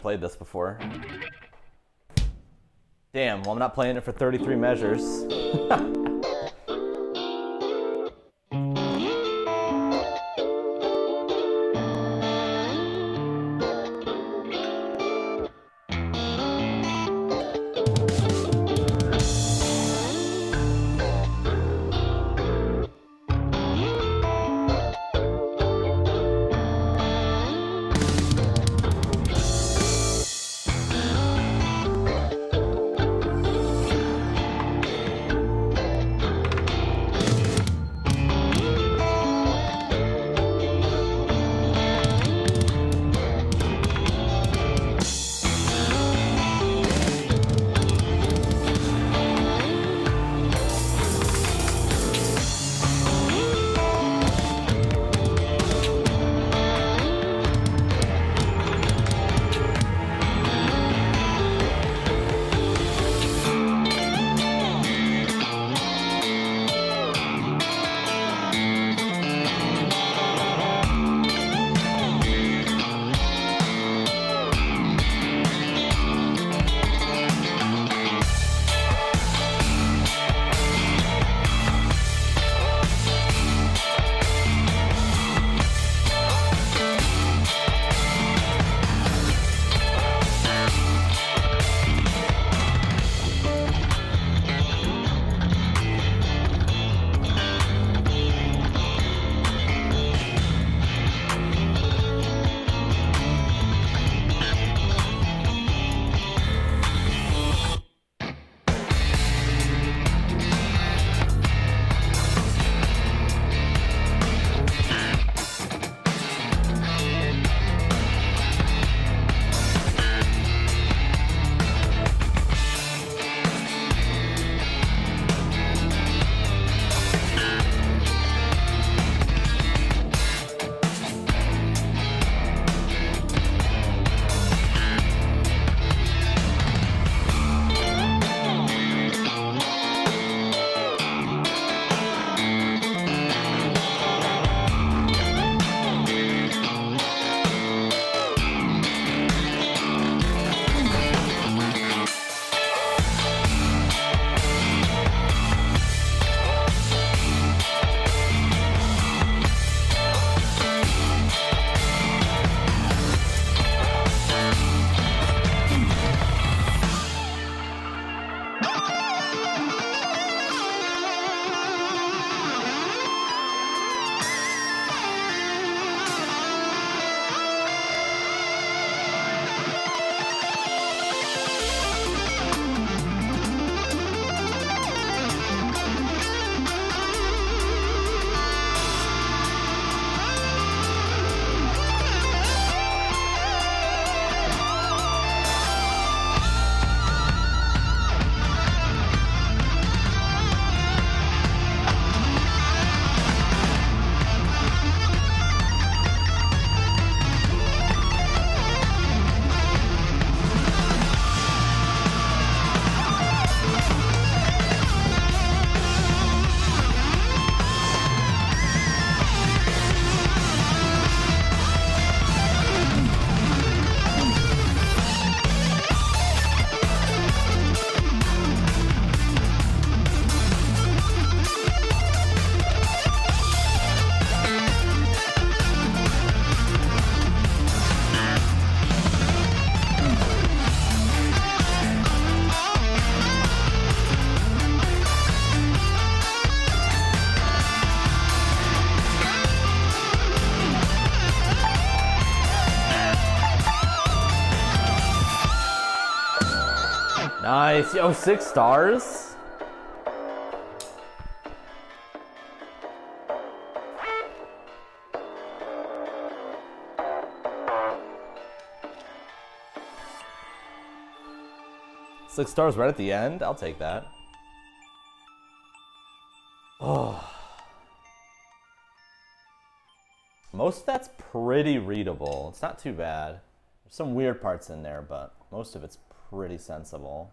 played this before. Damn, well I'm not playing it for 33 measures. Nice, yo, 6 stars? Six stars right at the end? I'll take that. Oh. Most of that's pretty readable. It's not too bad. There's some weird parts in there, but most of it's pretty sensible.